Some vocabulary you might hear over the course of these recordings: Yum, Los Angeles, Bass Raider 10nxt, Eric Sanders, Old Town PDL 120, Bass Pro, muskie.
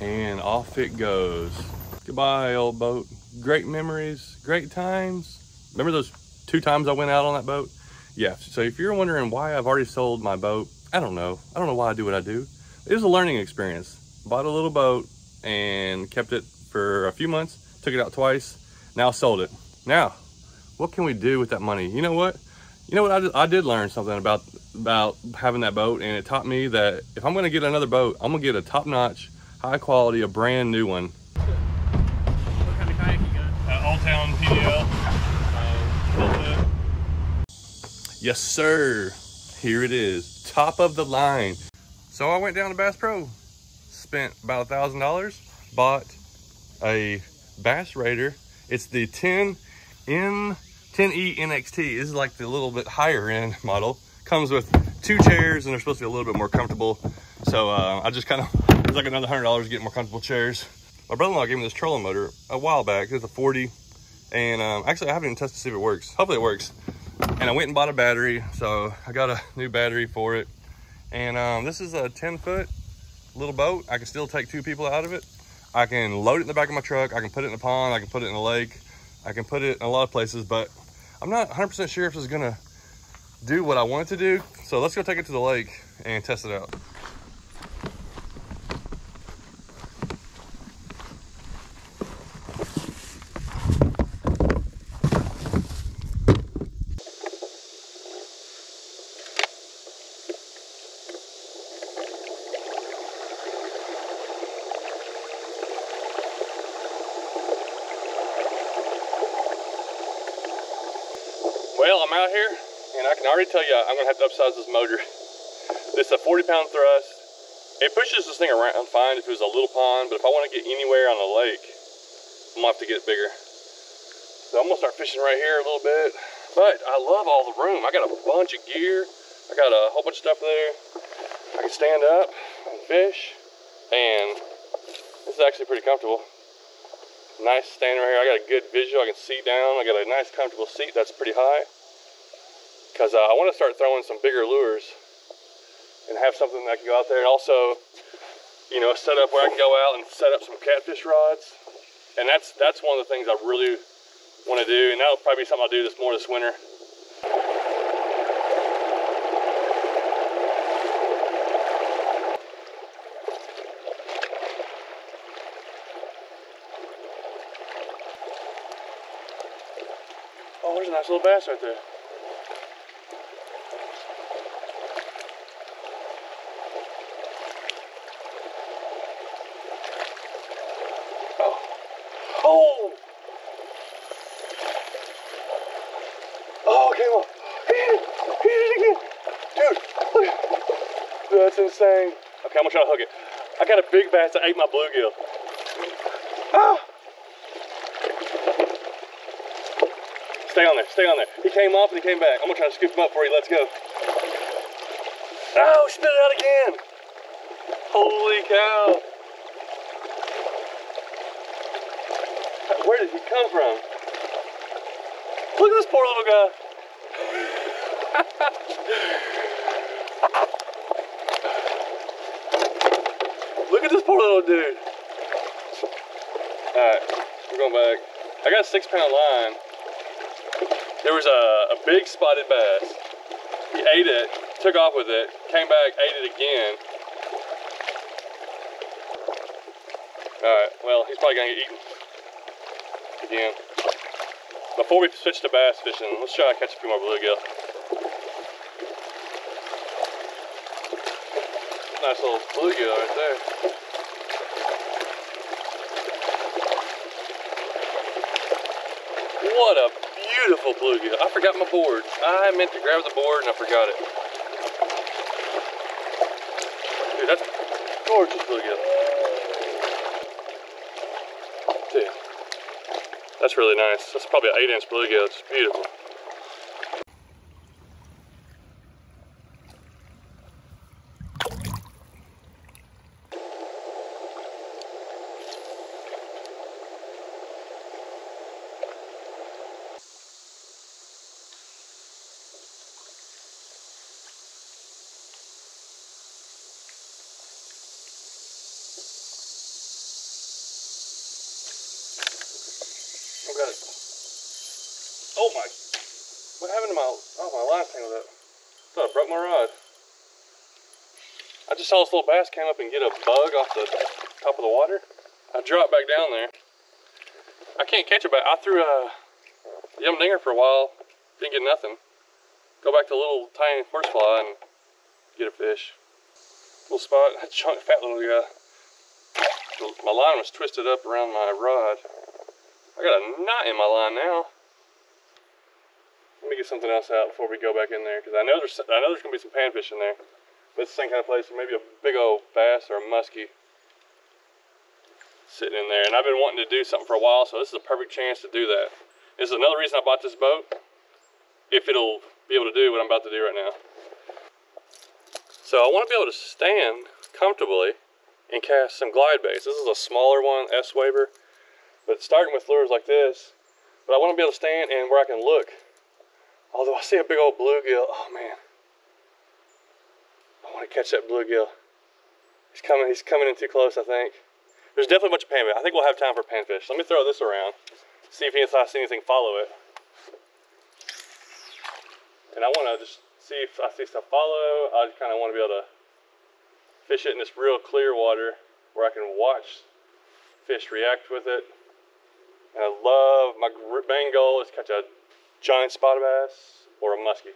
and off it goes. Goodbye, old boat. Great memories, great times. Remember those 2 times I went out on that boat? Yeah, so if you're wondering why I've already sold my boat, I don't know why I do what I do. It was a learning experience. Bought a little boat and kept it for a few months, took it out twice, now sold it. Now, what can we do with that money? You know what? I did learn something about having that boat, and it taught me that if I'm gonna get another boat, I'm gonna get a top-notch, high quality, a brand new one. What kind of kayak you got? Old Town PDL. Yes, sir. Here it is, top of the line. So I went down to Bass Pro, spent about $1,000, bought a Bass Raider. It's the 10nxt. This is like the little bit higher end model. Comes with 2 chairs, and they're supposed to be a little bit more comfortable. So I just kind of, it was like another $100 to get more comfortable chairs. My brother-in-law gave me this trolling motor a while back. It's a 40, and actually I haven't even tested to see if it works. Hopefully it works. And I went and bought a battery, so I got a new battery for it. And this is a 10-foot little boat. I can still take 2 people out of it. I can load it in the back of my truck. I can put it in a pond. I can put it in a lake. I can put it in a lot of places, but I'm not 100% sure if it's gonna do what I want it to do. So let's go take it to the lake and test it out. Well, I'm out here, and I can already tell you I'm gonna have to upsize this motor. This is a 40-pound thrust. It pushes this thing around fine if it was a little pond, but if I want to get anywhere on a lake, I'm gonna have to get bigger. So I'm gonna start fishing right here a little bit. But I love all the room. I got a bunch of gear. I got a whole bunch of stuff there. I can stand up and fish, and this is actually pretty comfortable. Nice standing right here. I got a good visual. I can see down. I got a nice comfortable seat that's pretty high. Because I want to start throwing some bigger lures and have something that I can go out there, and also, you know, set up where I can go out and set up some catfish rods. And that's one of the things I really want to do, and that'll probably be something I'll do more this winter. Oh, there's a nice little bass right there. Oh! Oh, it came off. He did it again. Dude, look. That's insane. Okay, I'm gonna try to hook it. I got a big bass that ate my bluegill. Ah! Stay on there, stay on there. He came off and he came back. I'm gonna try to scoop him up before he lets go. Oh, spit it out again. Holy cow. Where did he come from? Look at this poor little guy. Look at this poor little dude. All right, we're going back. I got a 6-pound line. There was a big spotted bass. He ate it, took off with it, came back, ate it again. All right, well, he's probably gonna get eaten. Again. Before we switch to bass fishing, let's try to catch a few more bluegill. Nice little bluegill right there. What a beautiful bluegill. I forgot my board. I meant to grab the board and I forgot it. Dude, that's a gorgeous bluegill. That's really nice. That's probably an 8-inch bluegill. It's beautiful. Oh my, what happened to my, my line tangled up. I thought I broke my rod. I just saw this little bass came up and get a bug off the top of the water. I dropped back down there. I can't catch it back. I threw a yum dinger for a while, didn't get nothing. Go back to a little tiny horsefly and get a fish. Little spot, a chunk, fat little guy. My line was twisted up around my rod. I got a knot in my line now. Let me get something else out before we go back in there, because I know there's gonna be some panfish in there. But it's the same kind of place, maybe a big old bass or a muskie sitting in there. And I've been wanting to do something for a while, so this is a perfect chance to do that. This is another reason I bought this boat, if it'll be able to do what I'm about to do right now. So I want to be able to stand comfortably and cast some glide baits. This is a smaller one, S Waver, but starting with lures like this. But I want to be able to stand and where I can look. Although I see a big old bluegill, oh man. I want to catch that bluegill. He's coming in too close, I think. There's definitely a bunch of panfish. I think we'll have time for panfish. Let me throw this around, see if I see anything follow it. And I want to just see if I see stuff follow. I just kind of want to be able to fish it in this real clear water where I can watch fish react with it. And I love, my main goal is to catch a giant spotted bass or a muskie.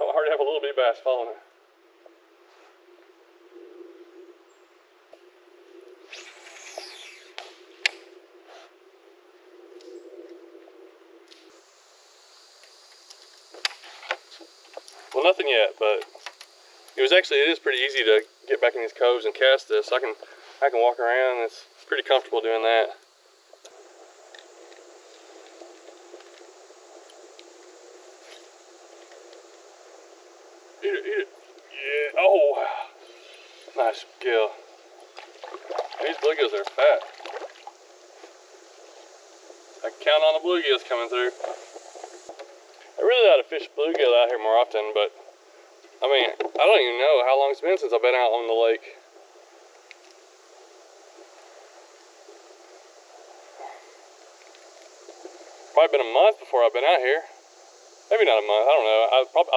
I already have a little bit of bass following it. Well, nothing yet, but it is pretty easy to get back in these coves and cast this. I can walk around, and it's pretty comfortable doing that. Eat it. Yeah, oh wow. Nice gill. These bluegills are fat. I can count on the bluegills coming through. I really ought to fish bluegill out here more often, but I mean, I don't even know how long it's been since I've been out on the lake. Probably been a month before I've been out here. Maybe not a month, I don't know.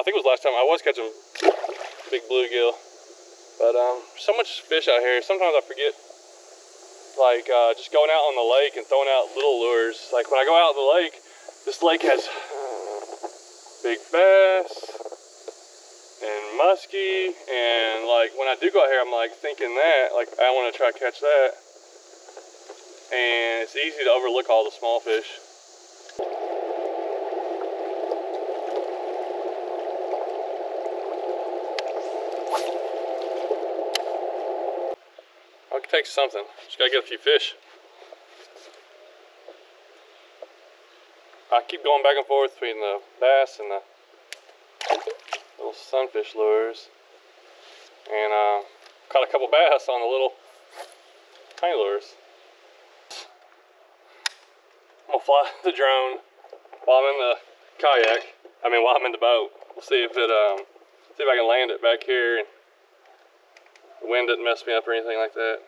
I think it was the last time I was catching big bluegill. But so much fish out here. Sometimes I forget, like just going out on the lake and throwing out little lures. Like when I go out on the lake, this lake has big bass, and musky, and like when I do go out here, I'm like thinking that like I want to try to catch that, and it's easy to overlook all the small fish. I can take something, just gotta get a few fish. I keep going back and forth between the bass and the sunfish lures, and caught a couple bass on the little tiny lures. I'm gonna fly the drone while I'm in the kayak. I mean, while I'm in the boat. We'll see if it see if I can land it back here and the wind doesn't mess me up or anything like that.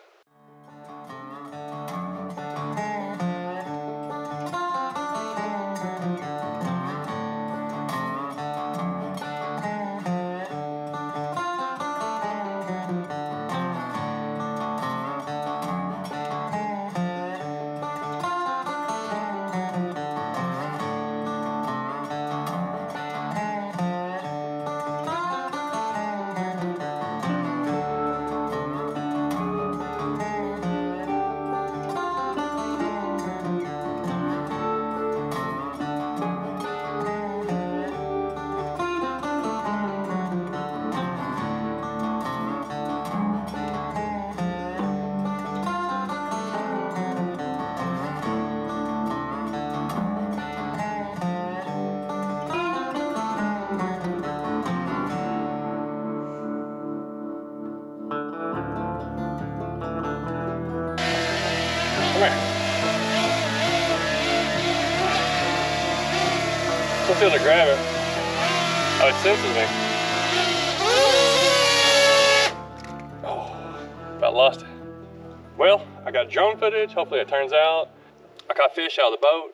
I'm still to grab it. Oh, it senses me. Oh, about lost it. Well, I got drone footage. Hopefully it turns out. I caught fish out of the boat.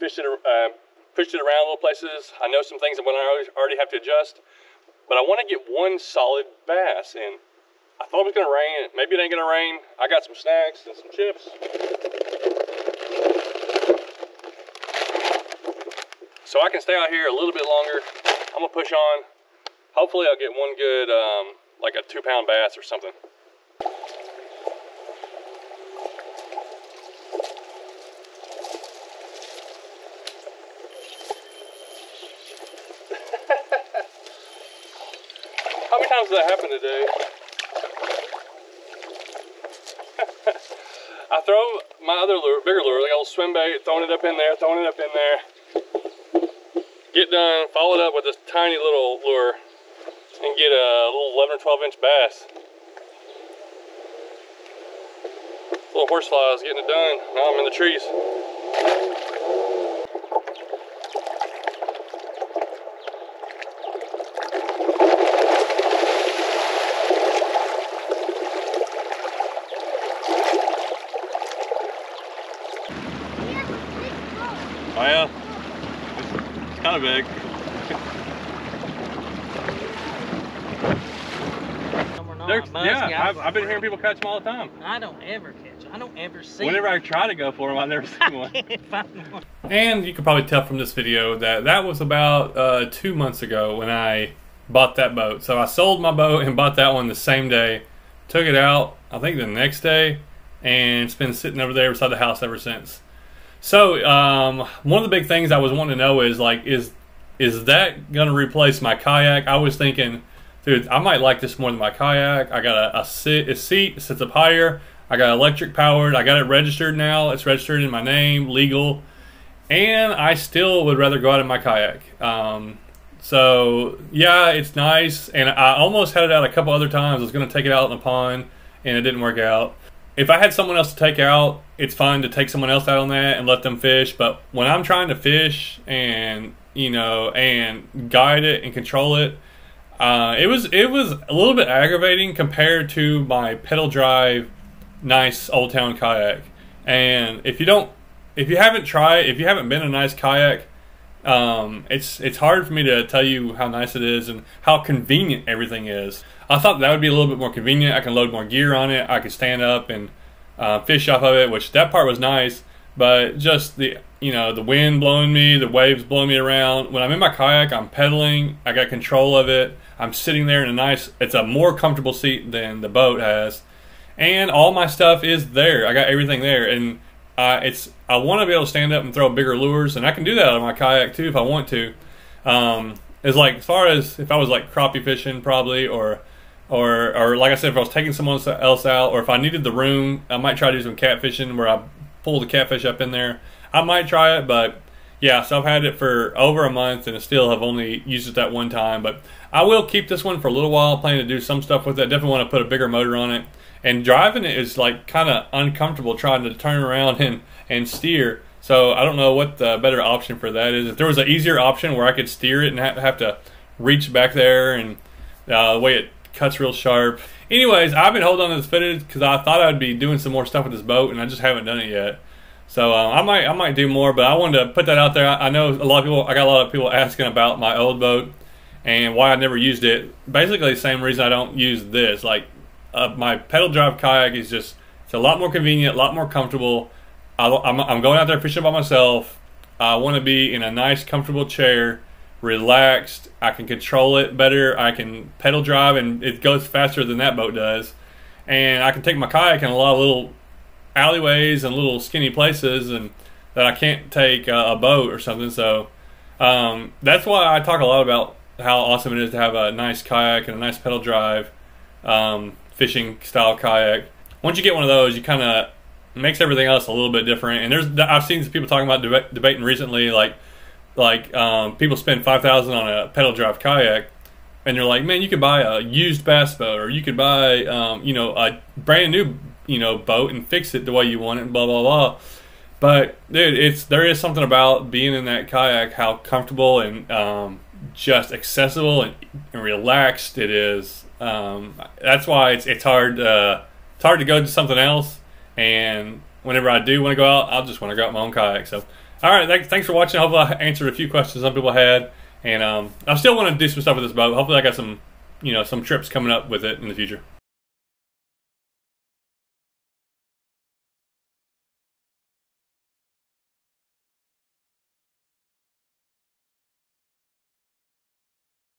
pushed it around little places. I know some things that when I already have to adjust, but I want to get one solid bass. And I thought it was going to rain. Maybe it ain't going to rain. I got some snacks and some chips. So I can stay out here a little bit longer. I'm going to push on. Hopefully I'll get one good, like a 2-pound bass or something. How many times did that happen today? I throw my other lure, bigger lure, like old swim bait, throwing it up in there, throwing it up in there. Get done, follow it up with this tiny little lure and get a little 11 or 12 inch bass. Little horseflies getting it done. Now I'm in the trees. Oh yeah, it's kind of big. I've been hearing people catch them all the time. I don't ever catch them. I don't ever see them. Whenever I try to go for them, I never see one. I can't find one. And you can probably tell from this video that that was about 2 months ago when I bought that boat. So I sold my boat and bought that one the same day. Took it out, I think the next day, and it's been sitting over there beside the house ever since. So one of the big things I was wanting to know is like, is that gonna replace my kayak? I was thinking, dude, I might like this more than my kayak. I got a seat, sits up higher. I got electric powered. I got it registered now. It's registered in my name, legal. And I still would rather go out in my kayak. So yeah, it's nice. And I almost had it out a couple other times. I was gonna take it out in the pond and it didn't work out. If I had someone else to take out, it's fine to take someone else out on that and let them fish. But when I'm trying to fish and, you know, and guide it and control it, it was a little bit aggravating compared to my pedal drive, nice Old Town kayak. And if you haven't been in a nice kayak, it's hard for me to tell you how nice it is and how convenient everything is. I thought that would be a little bit more convenient. I can load more gear on it. I could stand up and fish off of it, which that part was nice, but just the, you know, the wind blowing me, the waves blowing me around. When I'm in my kayak, I'm pedaling. I got control of it. I'm sitting there in a nice, it's a more comfortable seat than the boat has. And all my stuff is there. I got everything there. And I want to be able to stand up and throw bigger lures, and I can do that out of my kayak too if I want to. It's like, as far as if I was like crappie fishing probably, or like I said, if I was taking someone else out, or if I needed the room, I might try to do some catfishing where I pull the catfish up in there. I might try it, but yeah, so I've had it for over a month and I still have only used it that one time. But I will keep this one for a little while, planning to do some stuff with it. Definitely want to put a bigger motor on it. And driving it is like kind of uncomfortable trying to turn around and steer. So I don't know what the better option for that is. If there was an easier option where I could steer it and have to reach back there, and the way it cuts real sharp. Anyways, I've been holding on to this footage because I thought I'd be doing some more stuff with this boat, and I just haven't done it yet. So I might do more, but I wanted to put that out there. I know I got a lot of people asking about my old boat and why I never used it. Basically the same reason I don't use this. Like, my pedal drive kayak is just, it's a lot more convenient, a lot more comfortable. I'm going out there fishing by myself. I want to be in a nice comfortable chair, relaxed. I can control it better. I can pedal drive and it goes faster than that boat does. And I can take my kayak in a lot of little alleyways and little skinny places and that I can't take a boat or something. So that's why I talk a lot about how awesome it is to have a nice kayak and a nice pedal drive fishing style kayak. Once you get one of those, you kind of makes everything else a little bit different. And I've seen some people talking about debating recently, like people spend $5,000 on a pedal drive kayak, and they're like, man, you could buy a used bass boat, or you could buy you know, a brand new, you know, boat and fix it the way you want it, and blah blah blah. But dude, there is something about being in that kayak, how comfortable and just accessible and relaxed it is. That's why it's hard to go to something else. And whenever I do want to go out, I'll just want to go out in my own kayak. So All right, thanks for watching. I hope I answered a few questions some people had, and I still want to do some stuff with this boat. Hopefully I got some, some trips coming up with it in the future.